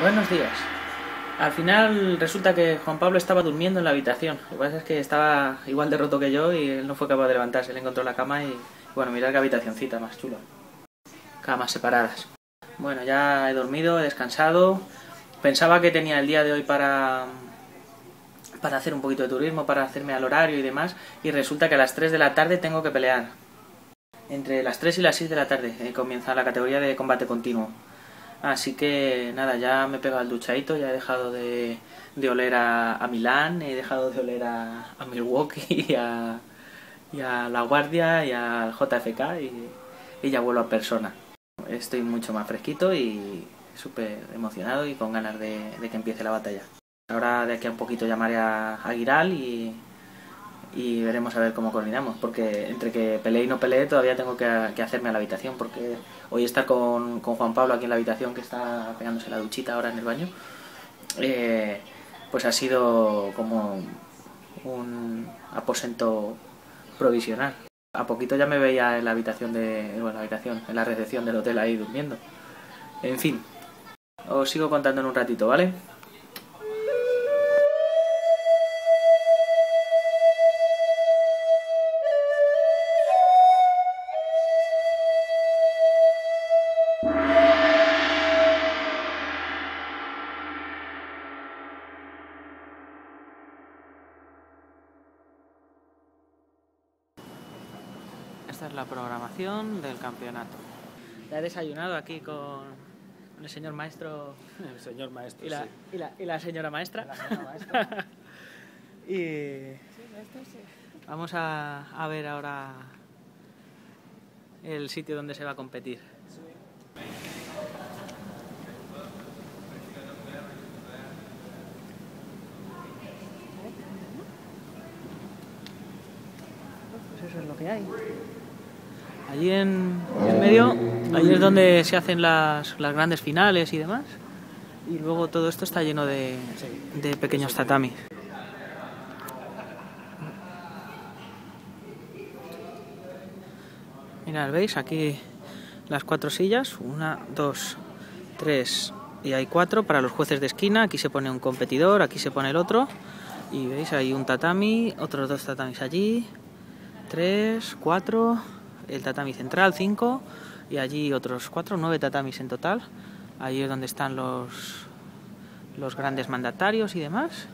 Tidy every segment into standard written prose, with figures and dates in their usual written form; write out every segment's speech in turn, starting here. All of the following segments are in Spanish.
Buenos días. Al final resulta que Juan Pablo estaba durmiendo en la habitación. Lo que pasa es que estaba igual de roto que yo y él no fue capaz de levantarse. Él encontró la cama y, bueno, mirad qué habitacioncita más chula. Camas separadas. Bueno, ya he dormido, he descansado. Pensaba que tenía el día de hoy para hacer un poquito de turismo, para hacerme al horario y demás. Y resulta que a las 3 de la tarde tengo que pelear. Entre las 3 y las 6 de la tarde comienza la categoría de combate continuo. Así que nada, ya me he pegado al duchadito, ya he dejado de oler a Milán, he dejado de oler a Milwaukee y a La Guardia y al JFK y ya vuelvo a persona. Estoy mucho más fresquito y súper emocionado y con ganas de que empiece la batalla. Ahora de aquí a un poquito llamaré a Giral y veremos a ver cómo coordinamos, porque entre que peleé y no peleé todavía tengo que hacerme a la habitación, porque hoy estar con Juan Pablo aquí en la habitación, que está pegándose la duchita ahora en el baño, pues ha sido como un aposento provisional. A poquito ya me veía en la habitación en la recepción del hotel ahí durmiendo. En fin, os sigo contando en un ratito, ¿vale? Esta es la programación del campeonato. Ya he desayunado aquí con el señor maestro. El señor maestro, sí. Y la señora maestra. La señora maestra. Y sí, maestro, sí. Vamos a ver ahora el sitio donde se va a competir. Sí. Pues eso es lo que hay. Allí en medio, allí es donde se hacen las grandes finales y demás. Y luego todo esto está lleno de pequeños tatamis. Mirad, ¿veis? Aquí las 4 sillas. 1, 2, 3 y hay 4 para los jueces de esquina. Aquí se pone un competidor, aquí se pone el otro. Y veis, hay un tatami, otros 2 tatamis allí. 3, 4... el tatami central, 5, y allí otros 4, 9 tatamis en total. Ahí es donde están los grandes mandatarios y demás,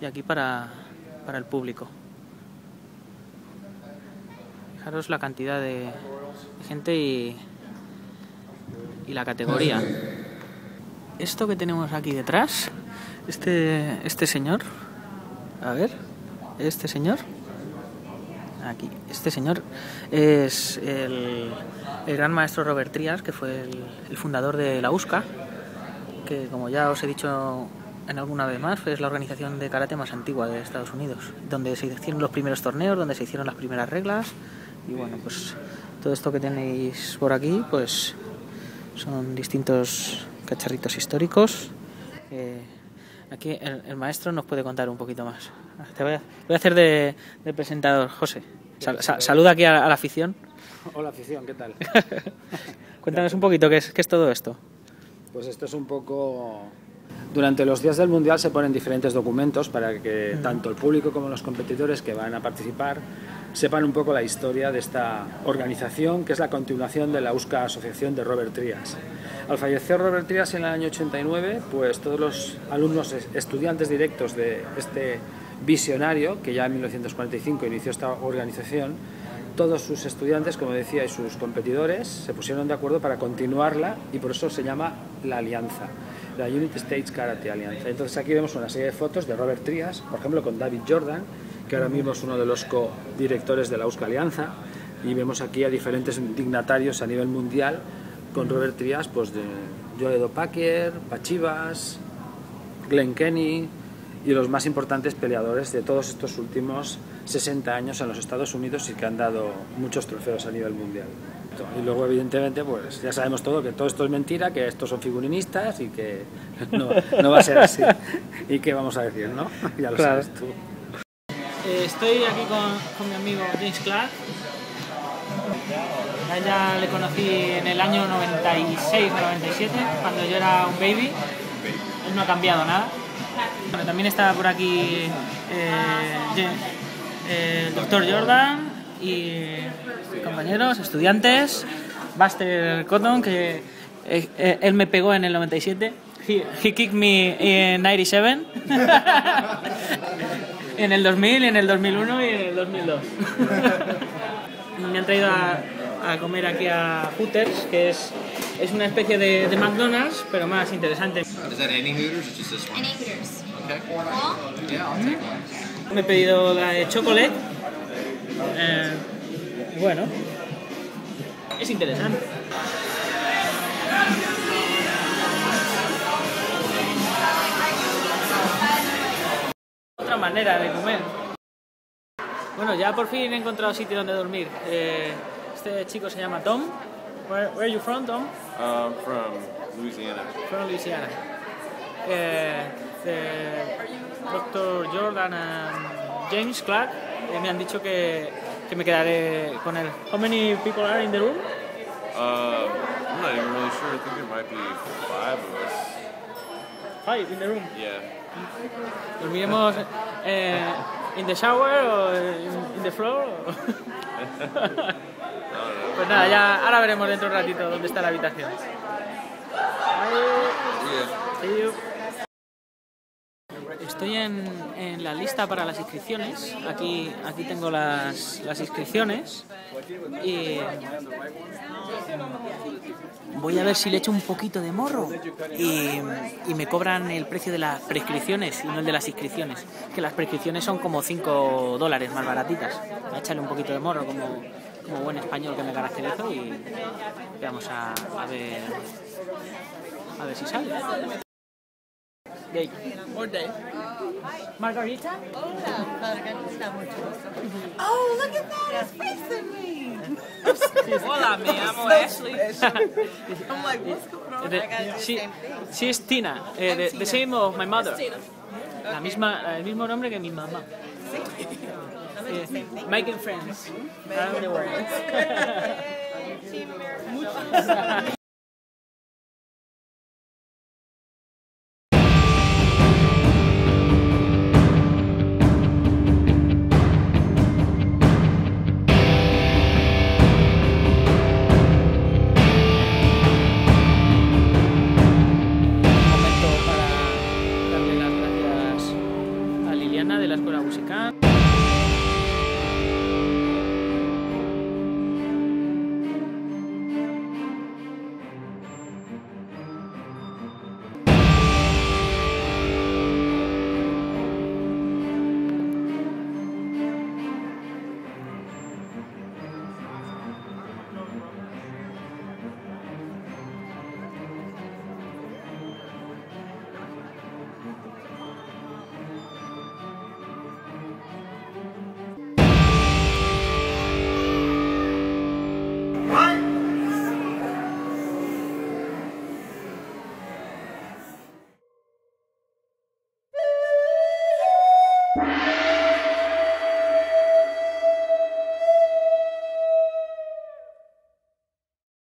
y aquí para el público. Fijaros la cantidad de gente y la categoría. Esto que tenemos aquí detrás, este señor, a ver, este señor... Aquí. Este señor es el gran maestro Robert Trias, que fue el fundador de la USCA, que, como ya os he dicho en alguna vez más, es la organización de karate más antigua de Estados Unidos, donde se hicieron los primeros torneos, donde se hicieron las primeras reglas. Y bueno, pues todo esto que tenéis por aquí pues son distintos cacharritos históricos. Aquí el maestro nos puede contar un poquito más. Te voy a hacer de presentador, José. Saluda aquí a la afición. Hola, afición, ¿qué tal? Cuéntanos un poquito qué es todo esto. Pues esto es un poco... Durante los días del Mundial se ponen diferentes documentos para que tanto el público como los competidores que van a participar sepan un poco la historia de esta organización, que es la continuación de la USCA Asociación de Robert Trias. Al fallecer Robert Trias en el año 89, pues todos los alumnos estudiantes directos de este visionario, que ya en 1945 inició esta organización, todos sus estudiantes, como decía, y sus competidores se pusieron de acuerdo para continuarla, y por eso se llama la Alianza, la United States Karate Alianza. Entonces aquí vemos una serie de fotos de Robert Trias, por ejemplo con David Jordan, que ahora mismo es uno de los co-directores de la USCA Alianza, y vemos aquí a diferentes dignatarios a nivel mundial con Robert Trias, pues de Joe Edo Packer, Pachivas, Glenn Kenny y los más importantes peleadores de todos estos últimos 60 años en los Estados Unidos y que han dado muchos trofeos a nivel mundial. Y luego, evidentemente, pues ya sabemos todo, que todo esto es mentira, que estos son figurinistas y que no va a ser así. ¿Y qué vamos a decir, no? Ya lo sabes tú. Estoy aquí con mi amigo Vince Clark. A ella le conocí en el año 96 o 97, cuando yo era un baby. no ha cambiado nada. Bueno, también está por aquí el doctor Jordan y compañeros, estudiantes, Buster Cotton, que él me pegó en el 97. He kicked me in 97. En el 2000, en el 2001 y en el 2002. Me han traído a comer aquí a Hooters, que es una especie de McDonald's, pero más interesante. Me he pedido la de chocolate. Bueno, es interesante. Otra manera de comer. Bueno, ya por fin he encontrado sitio donde dormir. Este chico se llama Tom. Where are you from, Tom? From Louisiana. From Louisiana. Dr. Jordan and James Clark me han dicho que me quedaré con él. How many people are in the room? I'm not even really sure. I think there might be 5 of us. 5 in the room? Yeah. Dormiremos in the shower o in the floor. Pues nada, ya ahora veremos dentro de un ratito dónde está la habitación. Estoy en la lista para las inscripciones. Aquí tengo las inscripciones y voy a ver si le echo un poquito de morro y me cobran el precio de las prescripciones y no el de las inscripciones, que las prescripciones son como $5 más baratitas. Voy a echarle un poquito de morro como buen español que me caracterizo y vamos a ver si sale. Day. Or day. Margarita? Hola, Margarita, mucho gusto. Oh, look at that, it's facing me. Hola, me llamo Ashley. I'm like, what's going on? I gotta do the same thing. She's Tina, the same of my mother. Okay. El mismo nombre que mi mamá. Making friends. Around the world. De la escuela musical. Bye.